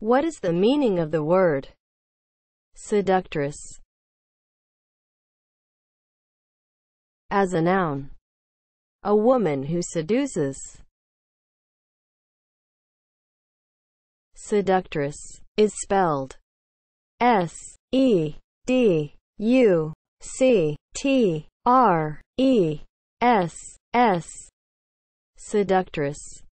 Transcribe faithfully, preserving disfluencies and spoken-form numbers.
What is the meaning of the word seductress as a noun? A woman who seduces. Seductress is spelled S E D U C T R E S S. Seductress.